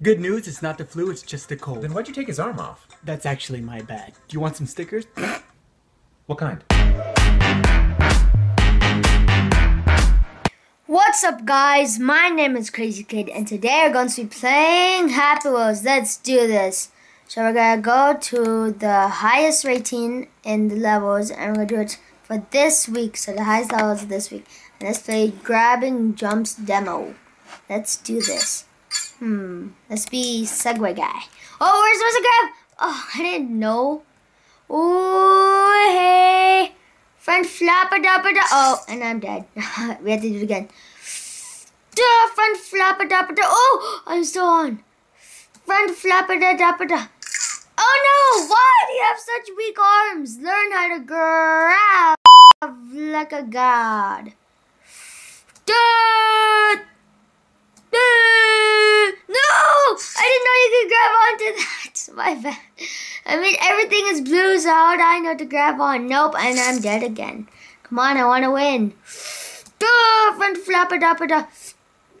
Good news, it's not the flu, it's just the cold. Then why'd you take his arm off? That's actually my bad. Do you want some stickers? What kind? What's up guys, my name is Crazy Kid and today we're going to be playing Happy Wheels. Let's do this. So we're going to go to the highest rating in the levels and we're going to do it for this week. So the highest levels this week. And let's play Grabbing Jumps Demo. Let's do this. Let's be Segway guy. Oh, we're supposed to grab. Oh, I didn't know. Ooh, hey. Front flapper dapper da. Oh, and I'm dead. We have to do it again. Da, front flapper dapper da. Oh, I'm still on. Front flapper da dapper da. Oh no, why do you have such weak arms? Learn how to grab like a god. Da. I didn't know you could grab onto that. My bad. I mean, everything is blue, so how do I know to grab on? Nope, and I'm dead again. Come on, I want to win. Duh, front flapper da da.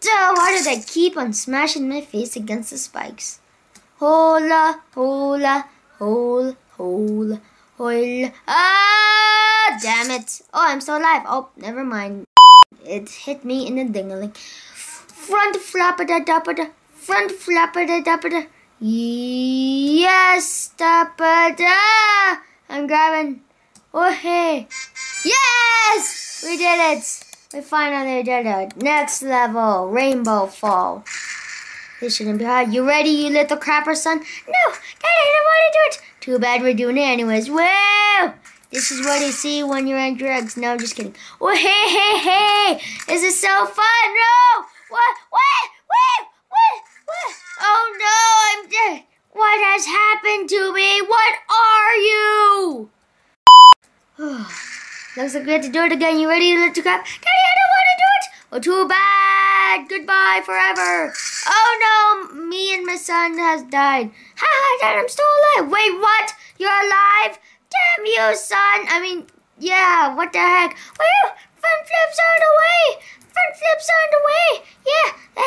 Duh, why did I keep on smashing my face against the spikes? Hola, hola, hola, hola, hola. Ah, damn it. Oh, I'm still alive. Oh, never mind. It hit me in the dingling. Front flapper da da da. Front flapper da dapper da. Yes, dapper da. I'm grabbing. Oh hey. Yes, we did it. We finally did it. Next level, Rainbow Fall. This shouldn't be hard. You ready, you little crapper son? No, Daddy, I don't want to do it. Too bad we're doing it anyways. Whoa. This is what you see when you're on drugs. No, I'm just kidding. Oh hey hey hey. This is so fun. No. What? What? Wait. What? What? Oh no, I'm dead. What has happened to me? What are you? Looks like we have to do it again. You ready to let you grab? Daddy, I don't want to do it. Oh, too bad. Goodbye forever. Oh no, me and my son has died. Ha ha, Dad, I'm still alive. Wait, what? You're alive? Damn you, son. I mean, yeah, what the heck? Well, front flips on the way. Front flips on the way. Yeah, I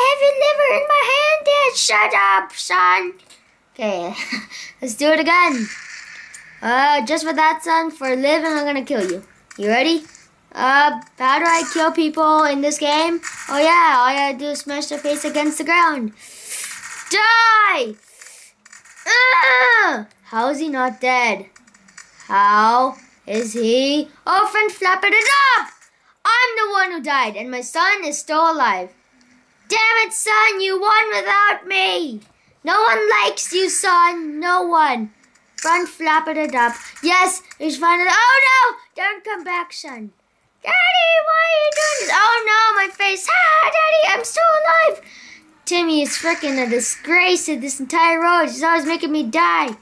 have your liver in my hand. Dad, shut up, son. Okay, let's do it again. Just for that, son, for a living, I'm gonna kill you. You ready? How do I kill people in this game? Oh yeah, all you gotta do is smash their face against the ground. Die! How is he not dead? How is he? Oh, front flapper it up! I'm the one who died, and my son is still alive. Damn it, son, you won without me. No one likes you, son. No one. Front flapper it up. Yes, he's finally. Oh no! Don't come back, son. Daddy, why are you doing this? Oh no, my face. Ah, Daddy, I'm still alive. Timmy is freaking a disgrace to this entire road. He's always making me die.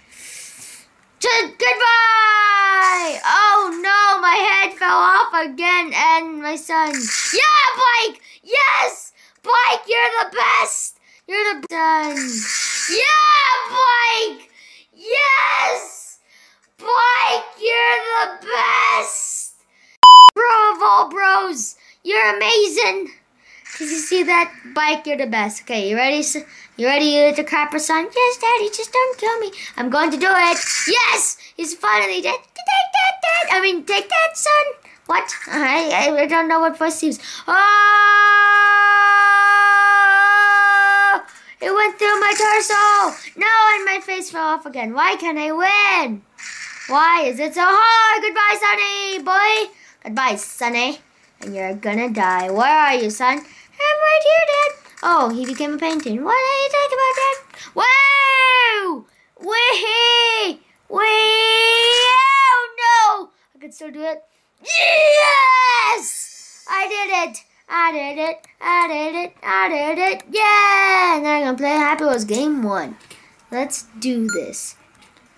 Goodbye! Oh no, my head fell off again and my son. Yeah, Blake! Yes! Blake, you're the best! You're the son. Yeah, Blake! Yes! Blake, you're the best! Bro of all bros, you're amazing! Did you see that? Blake, you're the best. Okay, you ready, son? You ready, you little crapper son? Yes, Daddy, just don't kill me. I'm going to do it. Yes! He's finally dead. Take that, son. What? I don't know what voice seems. Oh! It went through my torso. No, and my face fell off again. Why can't I win? Why is it so hard? Goodbye, Sonny, boy. Goodbye, Sonny. And you're gonna die. Where are you, son? I'm right here, Dad. Oh, he became a painting. What are you talking about, Dad? Whoa! Wee! Wee! Oh no! I can still do it. Yes! I did it! I did it! I did it! I did it! Yeah! Now I'm gonna play Happy Wheels Game 1. Let's do this.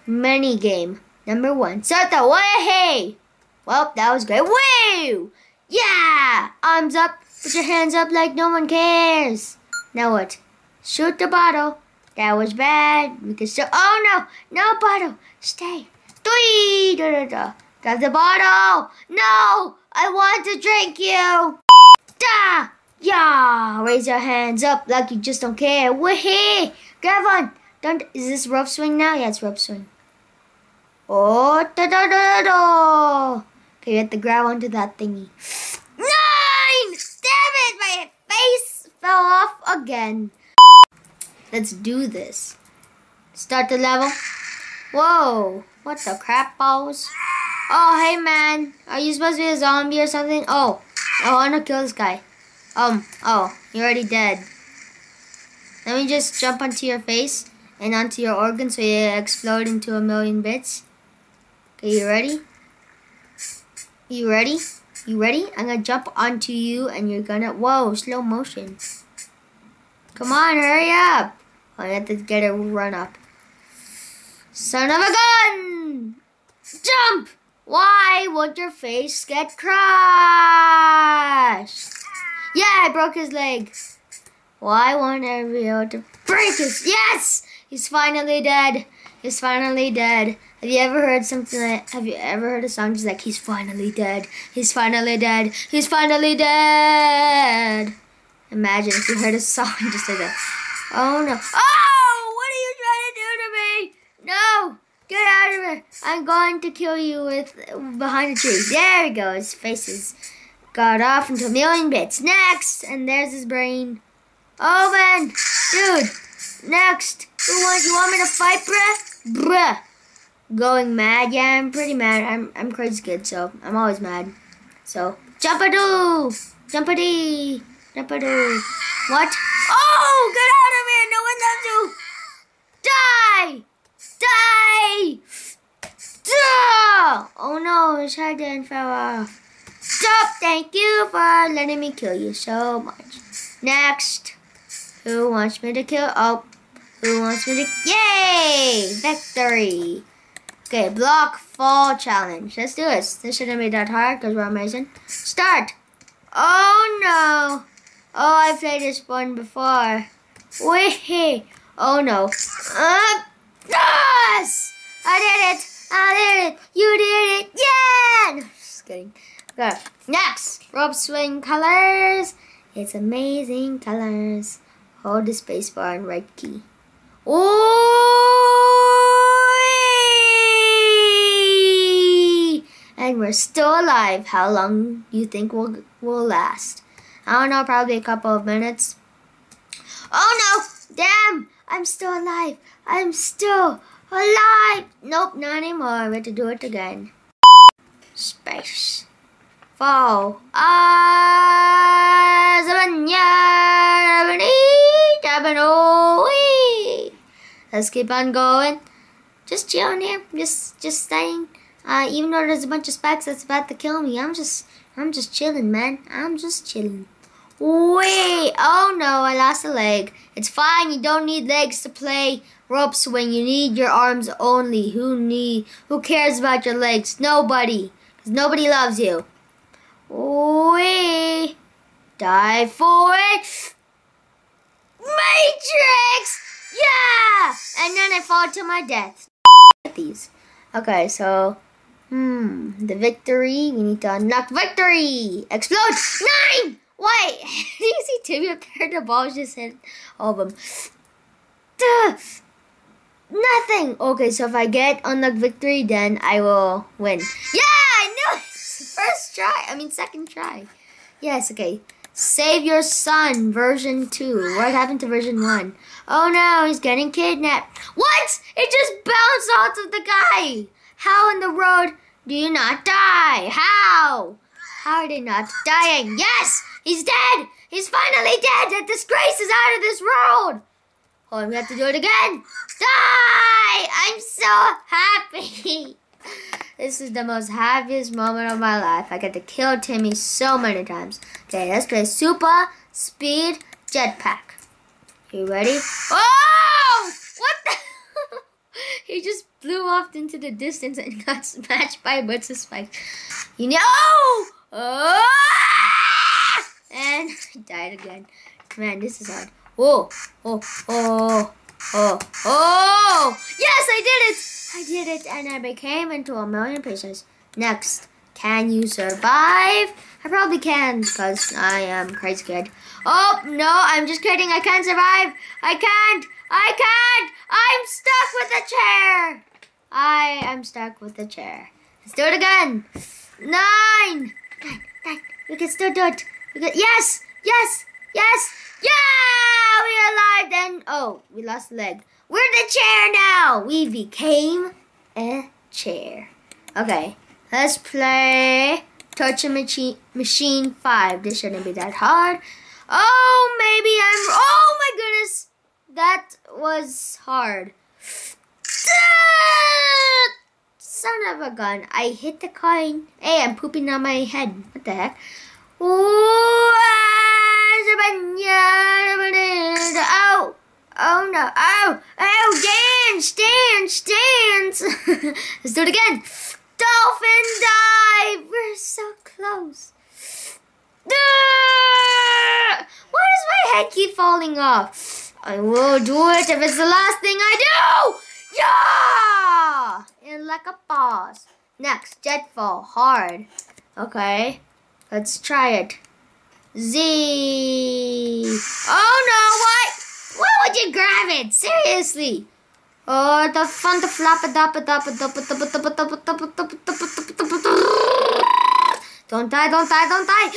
Mini game number 1. Set the way! Well, that was great. Woo! Yeah! Arms up. Put your hands up like no one cares. Now what? Shoot the bottle. That was bad. We can still. Oh no! No bottle. Stay. Three. Da da da. Grab the bottle. No! I want to drink you. Da. Yeah. Raise your hands up like you just don't care. Woohoo! Gavin, don't. Is this rope swing now? Yeah, it's rope swing. Oh, da da da da! Okay, you have to grab onto that thingy. Nine! Damn it! My face fell off again. Let's do this. Start the level. Whoa! What the crap balls? Oh, hey man, are you supposed to be a zombie or something? Oh, I wanna kill this guy. Oh, you're already dead. Let me just jump onto your face and onto your organs so you explode into a million bits. Okay, you ready? You ready? You ready? I'm gonna jump onto you and you're gonna... Whoa, slow motion. Come on, hurry up. Oh, I have to get a run up. Son of a gun! Jump! Why would your face get crushed? Yeah, I broke his leg. Why won't I be able to break his... Yes! He's finally dead. He's finally dead. Have you ever heard something like... Have you ever heard a song just like, he's finally dead. He's finally dead. He's finally dead. Imagine if you heard a song just like that. Oh, no. Oh! What are you trying to do to me? No! Get out of here! I'm going to kill you with behind the tree. There we go. His face is got off into a million bits. Next! And there's his brain. Oh man! Dude! Next! You want me to fight, bruh? Bruh! Going mad? Yeah, I'm pretty mad. I'm Crazy Kid, so I'm always mad. So jumpadoo! Jumpadee! Jumpadoo! What? Oh! Get out of here! No one loves you! Die! Die! Duh! Oh no, his head then fell off. Stop! Thank you for letting me kill you so much. Next! Who wants me to kill? Oh! Who wants me to... Yay! Victory! Okay, block fall challenge. Let's do this. This shouldn't be that hard because we're amazing. Start! Oh no! Oh, I played this one before. Wee! Oh no. Yes! I did it! I did it! You did it! Yeah! No, just kidding. Okay, next! Rope swing colors. It's amazing colors. Hold the space bar and right key. Ooh! And we're still alive. How long do you think we'll last? I don't know, probably a couple of minutes. Oh no! Damn! I'm still alive. I'm still alive. Nope, not anymore. We have to do it again. Space. Fall. Let's keep on going. Just chill on here. Just staying. Even though there's a bunch of spikes that's about to kill me, I'm just chilling, man. I'm just chilling. Wait. Oh no, I lost a leg. It's fine. You don't need legs to play rope swing. You need your arms only. Who cares about your legs? Nobody. 'Cause nobody loves you. We die for it. Matrix! Yeah! And then I fall to my death. These. Okay, so the victory. We need to unlock victory. Explode! 9! Wait! Did you see Timmy up there? The balls just hit all of them. Duh. Nothing! Okay, so if I get unlock victory, then I will win. Yeah! I knew it! First try. I mean, second try. Yes, okay. Save your son, version 2. What happened to version 1? Oh no, he's getting kidnapped. What? It just bounced off of the guy. How in the world do you not die? How? How are they not dying? Yes! He's dead! He's finally dead! That disgrace is out of this world! Oh, I'm gonna have to do it again. Die! I'm so happy. This is the most happiest moment of my life. I get to kill Timmy so many times. Okay, let's play Super Speed Jetpack. You ready? Oh! What the? He just flew off into the distance and got smashed by a bunch of spikes. You know? Oh! And I died again. Man, this is hard. Whoa! Oh! Oh! Oh! Oh! Yes, I did it! I did it, and I became into a million pieces. Next, can you survive? I probably can, because I am Crazy Kid. Oh, no, I'm just kidding. I can't survive. I can't. I can't. I am stuck with the chair. Let's do it again. 9, 9, 9. We can still do it. We can, yes, yes, yes, yeah! We are alive. Then oh, we lost a leg. We're the chair now. We became a chair. Okay, let's play Torture Machine 5. This shouldn't be that hard. Oh, maybe I'm. Oh my goodness, that was hard. Son of a gun. I hit the coin. Hey, I'm pooping on my head. What the heck? Oh, oh no. Oh, oh, dance, dance, dance. Let's do it again. Dolphin dive. We're so close. Why does my head keep falling off? I will do it if it's the last thing I do. Yeah! And like a boss. Next, Jetfall. Hard. Okay. Let's try it. Z. Oh no, what? Why would you grab it? Seriously. Oh, the fun to flop a dop a dop a dop a dop a dop a dop a dop a dop a dop a dop a dop. Don't die, don't die, don't die.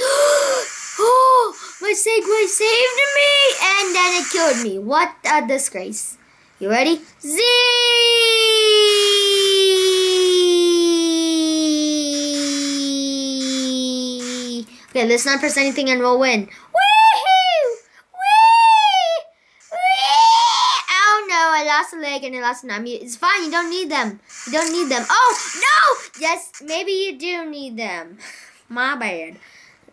Oh, my Segway saved me. And then it killed me. What a disgrace. You ready? Z. Okay, let's not press anything and we'll win. Wee-hoo! Wee! Wee! Oh no, I lost a leg and I lost an arm. It's fine, you don't need them. You don't need them. Oh no! Yes, maybe you do need them. My bad.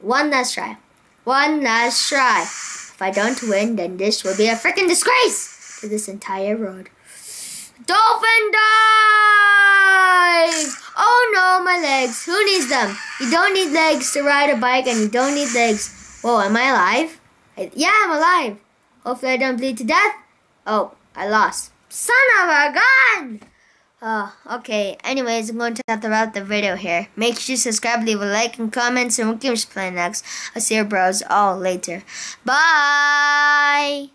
One last try. One last try. If I don't win, then this will be a freaking disgrace. To this entire road. Dolphin dive! Oh no, my legs. Who needs them? You don't need legs to ride a bike and you don't need legs. Whoa, am I alive? Yeah, I'm alive. Hopefully I don't bleed to death. Oh, I lost. Son of a gun! Oh, okay. Anyways, I'm going to have to wrap the video here. Make sure you subscribe, leave a like, and comment, and we'll keep playing next. I'll see your bros all later. Bye!